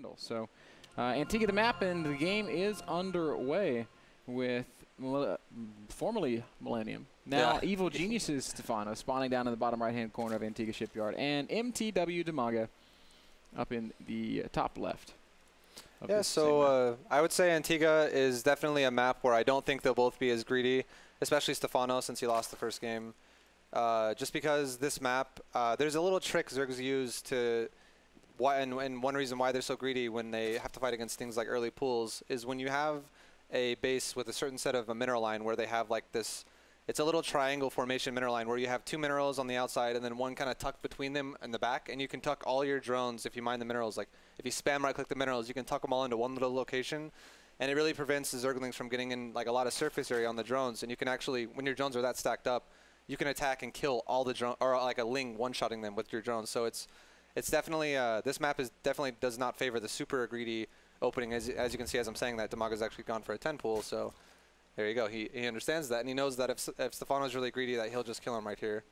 handle. So Antiga the map, and the game is underway with formerly Millennium. Now Evil Geniuses, Stephano, spawning down in the bottom right-hand corner of Antiga Shipyard, and MTW Dimaga up in the top left. Yeah, so I would say Antiga is definitely a map where I don't think they'll both be as greedy, especially Stephano since he lost the first game. Just because this map, there's a little trick Zergs use to... And one reason why they're so greedy when they have to fight against things like early pools is when you have a base with a certain set of a mineral line where they have like this... It's a little triangle formation mineral line where you have two minerals on the outside and then one kind of tucked between them in the back, and you can tuck all your drones if you mine the minerals. Like, if you spam right-click the minerals, you can tuck them all into one little location, and it really prevents the Zerglings from getting in like a lot of surface area on the drones. And you can actually, when your drones are that stacked up, you can attack and kill all the drones, or like a Ling one-shotting them with your drones. So it's definitely, this map is definitely does not favor the super greedy opening. As you can see, as I'm saying that, Dimaga's actually gone for a 10 pool, so... There you go. He understands that, and he knows that if Stefano's really greedy, that he'll just kill him right here.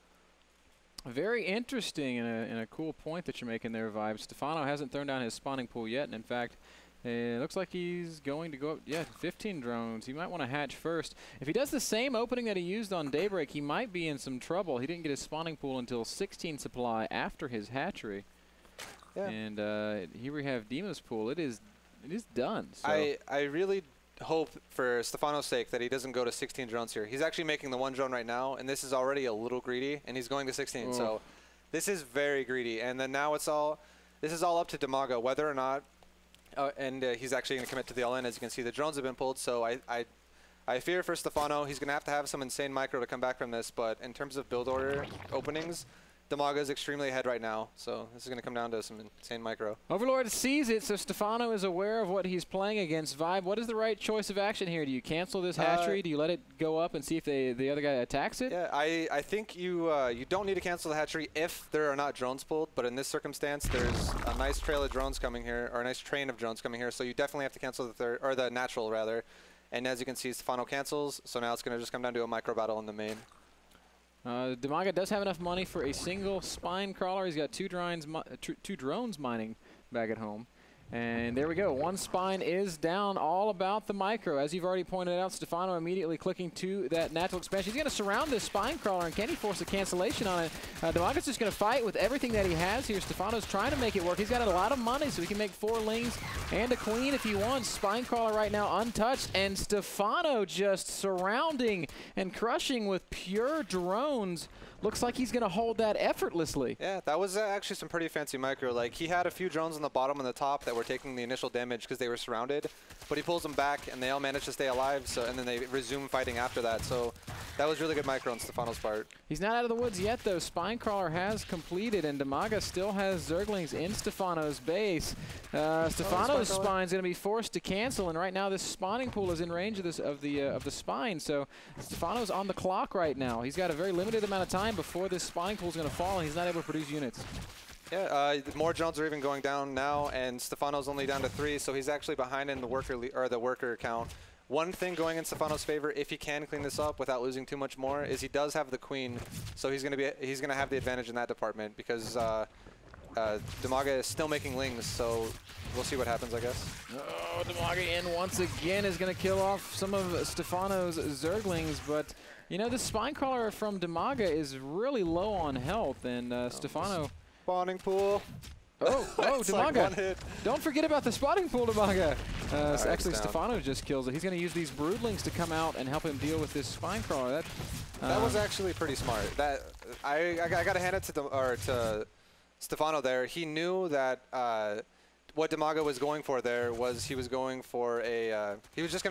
Very interesting and a cool point that you're making there, Vibe. Stephano hasn't thrown down his spawning pool yet, and in fact, it looks like he's going to go up, 15 drones. He might want to hatch first. If he does the same opening that he used on Daybreak, he might be in some trouble. He didn't get his spawning pool until 16 supply after his hatchery. Yeah. And here we have Dima's pool. It is done. So I really hope for Stefano's sake that he doesn't go to 16 drones here. He's actually making the one drone right now, and this is already a little greedy, and he's going to 16. Ooh. So this is very greedy. And then now this is all up to Dimaga, whether or not, he's actually going to commit to the all-in. As you can see, the drones have been pulled, so I fear for Stephano, he's going to have some insane micro to come back from this, but in terms of build order openings, Dimaga is extremely ahead right now, so this is going to come down to some insane micro. Overlord sees it, so Stephano is aware of what he's playing against. Vibe, what is the right choice of action here? Do you cancel this hatchery? Do you let it go up and see if the other guy attacks it? Yeah, I think you don't need to cancel the hatchery if there are not drones pulled, but in this circumstance, there's a nice trail of drones coming here, or a nice train of drones coming here, so you definitely have to cancel the third, or the natural, rather. And as you can see, Stephano cancels, so now it's going to just come down to a micro battle in the main. Dimaga does have enough money for a single spine crawler. He's got two drones mining back at home. And there we go. One spine is down, all about the micro. As you've already pointed out, Stephano immediately clicking to that natural expansion. He's going to surround this spine crawler, and can he force a cancellation on it? Dimaga's just going to fight with everything that he has here. Stefano's trying to make it work. He's got a lot of money, so he can make 4 lings and a queen if he wants. Spine crawler right now untouched, and Stephano just surrounding and crushing with pure drones. Looks like he's going to hold that effortlessly. Yeah, that was actually some pretty fancy micro. Like, he had a few drones on the bottom and the top that were taking the initial damage because they were surrounded, but he pulls them back, and they all managed to stay alive, so, and then they resume fighting after that. So that was really good micro on Stefano's part. He's not out of the woods yet, though. Spinecrawler has completed, and Dimaga still has Zerglings in Stefano's base. Stefano's spine's going to be forced to cancel, and right now this spawning pool is in range of the spine, so Stefano's on the clock right now. He's got a very limited amount of time before this spawning pool is going to fall, and he's not able to produce units. Yeah, more drones are even going down now, and Stefano's only down to 3, so he's actually behind in the worker count. One thing going in Stefano's favor, if he can clean this up without losing too much more, is he does have the queen, so he's going to have the advantage in that department because Dimaga is still making lings, so we'll see what happens, I guess. Oh, Dimaga in once again is going to kill off some of Stefano's Zerglings, but you know, this Spinecrawler from Dimaga is really low on health, and Stephano... Spawning pool. Oh, Dimaga. Like don't forget about the spawning pool, Dimaga. Actually, Stephano just kills it. He's going to use these Broodlings to come out and help him deal with this Spinecrawler. That was actually pretty smart. That I got to hand it to Stephano there. He knew that what Dimaga was going for there was he was just going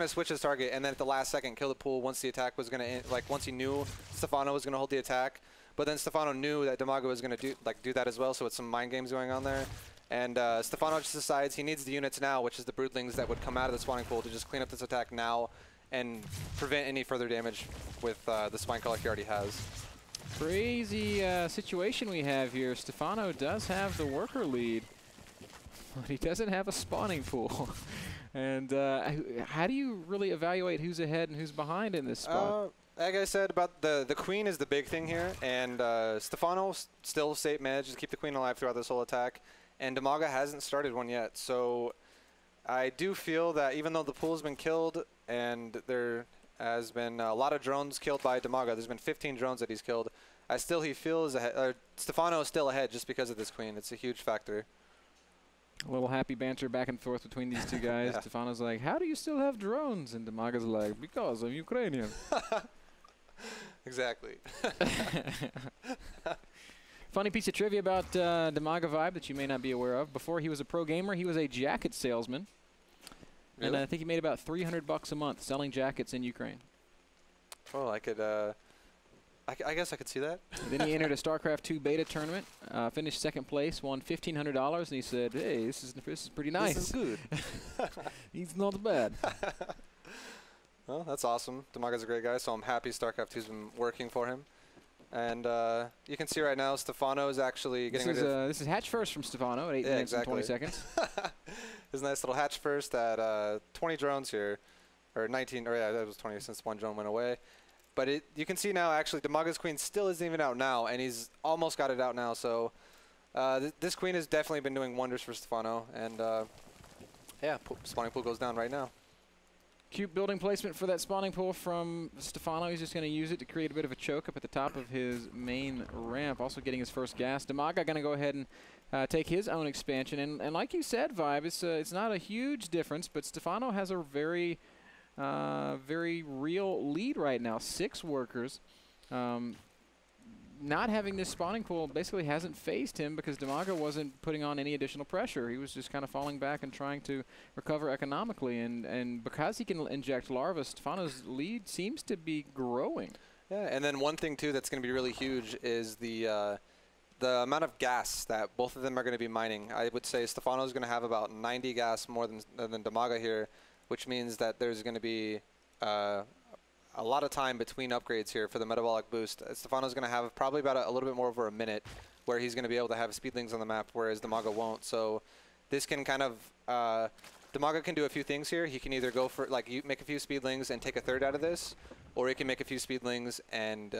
to switch his target and then at the last second kill the pool once the attack was going to, like once he knew Stephano was going to hold the attack. But then Stephano knew that Dimaga was going to do that as well, so it's some mind games going on there. And Stephano just decides he needs the units now, which is the Broodlings that would come out of the spawning pool to just clean up this attack now and prevent any further damage with the Spinecrawler he already has. Crazy situation we have here. Stephano does have the worker lead, but he doesn't have a spawning pool. And how do you really evaluate who's ahead and who's behind in this spot? Like I said, about the queen is the big thing here, and Stephano still managed to keep the queen alive throughout this whole attack. and Dimaga hasn't started one yet. So I do feel that even though the pool's been killed and there has been a lot of drones killed by Dimaga, there's been 15 drones that he's killed, he feels ahead, or Stephano is still ahead just because of this queen. It's a huge factor. A little happy banter back and forth between these two guys. Yeah. Stefano's like, "How do you still have drones?" And Dimaga's like, "Because I'm Ukrainian." Exactly. Funny piece of trivia about Dimaga Vibe that you may not be aware of. Before he was a pro gamer, he was a jacket salesman. Really? And I think he made about $300 a month selling jackets in Ukraine. Oh, I could... I guess I could see that. Then he entered a StarCraft II beta tournament, finished second place, won $1,500, and he said, "Hey, this is pretty nice. This is good. It's not bad." Well, that's awesome. Dimaga's a great guy, so I'm happy StarCraft II's been working for him. And you can see right now, Stephano is actually getting ready. This is hatch first from Stephano at 8 minutes and 20 seconds. His nice little hatch first at 20 drones here, or 19, or yeah, that was 20 since one drone went away. But you can see now, actually, Dimaga's queen still isn't even out now, and he's almost got it out now. So this queen has definitely been doing wonders for Stephano. And, yeah, spawning pool goes down right now. Cute building placement for that spawning pool from Stephano. He's just going to use it to create a bit of a choke up at the top of his main ramp, also getting his first gas. Dimaga going to go ahead and take his own expansion. And like you said, Vibe, it's not a huge difference, but Stephano has a very real lead right now. 6 workers. Not having this spawning pool basically hasn't phased him because Dimaga wasn't putting on any additional pressure. He was just kind of falling back and trying to recover economically. And because he can inject larvae, Stefano's lead seems to be growing. Yeah, and then one thing, too, that's going to be really huge is the amount of gas that both of them are going to be mining. I would say Stefano's going to have about 90 gas more than Dimaga here, which means that there's going to be a lot of time between upgrades here for the metabolic boost. Stefano's going to have probably about a little bit more over a minute where he's going to be able to have speedlings on the map, whereas Dimaga won't. So this can kind of... Dimaga can do a few things here. He can either go for... Like, you make a few speedlings and take a third out of this, or he can make a few speedlings and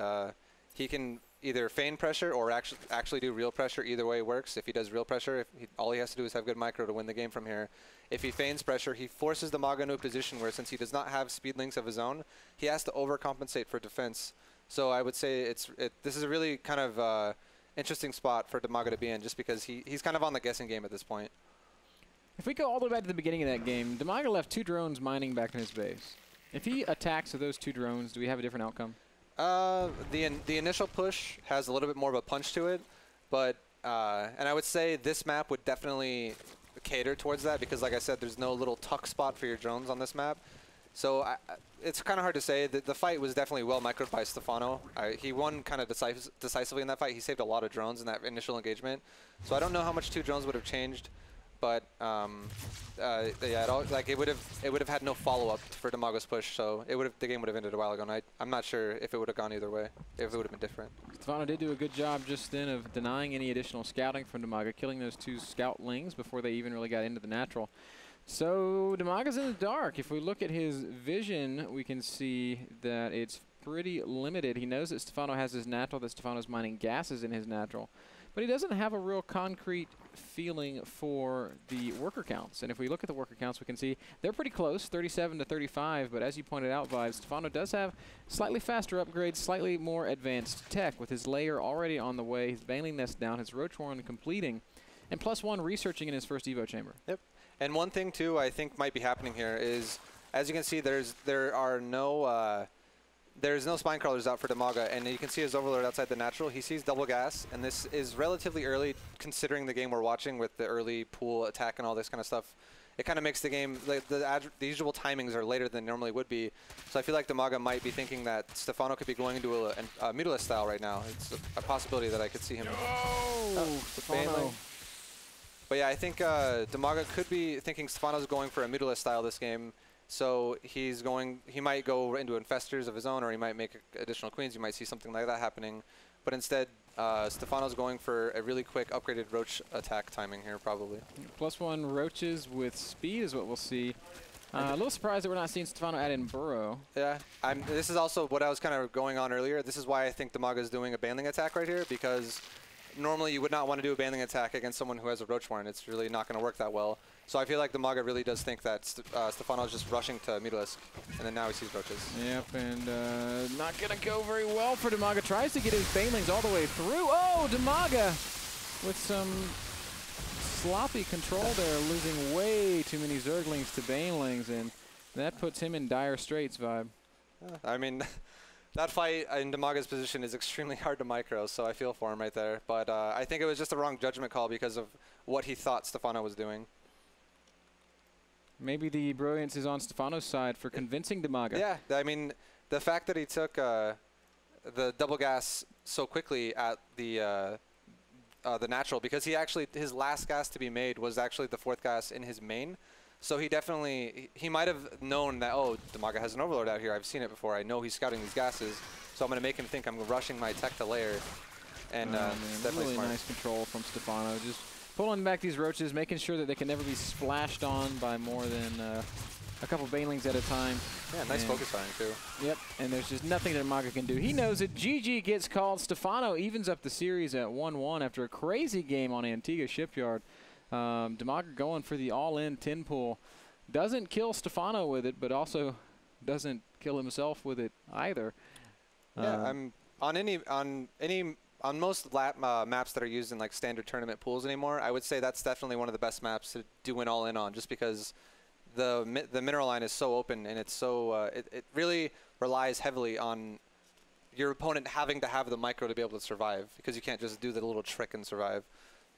he can either feign pressure or actually do real pressure. Either way works. If he does real pressure, all he has to do is have good micro to win the game from here. If he feigns pressure, he forces Dimaga into a position where, since he does not have speed links of his own, he has to overcompensate for defense. So I would say this is a really kind of interesting spot for Dimaga to be in, just because he's kind of on the guessing game at this point. If we go all the way back to the beginning of that game, Dimaga left 2 drones mining back in his base. If he attacks with those 2 drones, do we have a different outcome? The initial push has a little bit more of a punch to it, but and I would say this map would definitely cater towards that because, like I said, there's no little tuck spot for your drones on this map. So it's kind of hard to say. The fight was definitely well microed by Stephano. He won kind of decisively in that fight. He saved a lot of drones in that initial engagement. So I don't know how much 2 drones would have changed, but yeah, it would have had no follow-up for Dimaga's push, so the game would have ended a while ago, and I'm not sure if it would have gone either way, if it would have been different. Stephano did do a good job just then of denying any additional scouting from Dimaga, killing those 2 scoutlings before they even really got into the natural. So Dimaga's in the dark. If we look at his vision, we can see that it's pretty limited. He knows that Stephano has his natural, that Stefano's mining gases in his natural, but he doesn't have a real concrete feeling for the worker counts. And if we look at the worker counts, we can see they're pretty close, 37 to 35. But as you pointed out, Vibe, Stephano does have slightly faster upgrades, slightly more advanced tech with his layer already on the way, his Baneling Nest down, his Roach Warren completing, and +1 researching in his first Evo chamber. Yep. And one thing, too, I think might be happening here is, as you can see, there's no spine crawlers out for Dimaga, and you can see his overlord outside the natural. He sees double gas, and this is relatively early considering the game we're watching with the early pool attack and all this kind of stuff. It kind of makes the game, the usual timings are later than normally would be. So I feel like Dimaga might be thinking that Stephano could be going into a Mutalist style right now. It's a possibility that I could see him. No! Stephano. But yeah, I think Dimaga could be thinking Stefano's going for a Mutalist style this game. So he might go into infestors of his own, or he might make additional queens. You might see something like that happening. But instead, Stefano's going for a really quick upgraded roach attack timing here, probably. +1 roaches with speed is what we'll see. A little surprised that we're not seeing Stephano add in burrow. Yeah, this is also what I was kind of going on earlier. This is why I think Dimaga's doing a Baneling attack right here, because normally you would not want to do a Banning attack against someone who has a Roach Warren. It's really not going to work that well. So I feel like Dimaga really does think that Stephano is just rushing to Mutalisk, and then now he sees Roaches. Yep, and not going to go very well for Dimaga. Tries to get his Banelings all the way through. Oh, Dimaga with some sloppy control there, losing way too many Zerglings to Banelings, and that puts him in dire straits, Vibe. I mean, that fight in Dimaga's position is extremely hard to micro, so I feel for him right there. But I think it was just the wrong judgment call because of what he thought Stephano was doing. Maybe the brilliance is on Stefano's side for convincing Dimaga. Yeah, I mean, the fact that he took the double gas so quickly at the natural, because he actually, his last gas to be made was actually the fourth gas in his main. So he definitely, he might have known that, oh, Dimaga has an Overlord out here. I've seen it before. I know he's scouting these gases. So I'm going to make him think I'm rushing my tech to layer. And it's definitely really smart. Nice control from Stephano. Just pulling back these Roaches, making sure that they can never be splashed on by more than a couple Banelings at a time. Yeah, nice focus firing, too. Yep, and there's just nothing that Dimaga can do. He knows it. GG gets called. Stephano evens up the series at 1-1 after a crazy game on Antiga Shipyard. Dimaga going for the all-in 10 pull. Doesn't kill Stephano with it, but also doesn't kill himself with it either. Yeah, I'm on most maps that are used in like standard tournament pools anymore, I would say that's definitely one of the best maps to do an all-in on, just because the mineral line is so open, and it's so it really relies heavily on your opponent having to have the micro to be able to survive, because you can't just do the little trick and survive.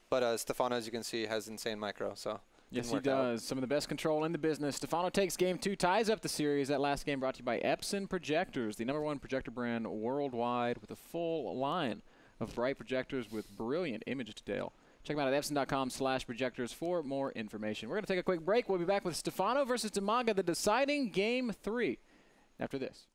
But Stephano, as you can see, has insane micro, so. Yes, he does. Out. Some of the best control in the business. Stephano takes game two, ties up the series. That last game brought to you by Epson Projectors, the #1 projector brand worldwide, with a full line of bright projectors with brilliant image detail. Check them out at Epson.com/projectors for more information. We're going to take a quick break. We'll be back with Stephano versus Dimaga, the deciding game 3 after this.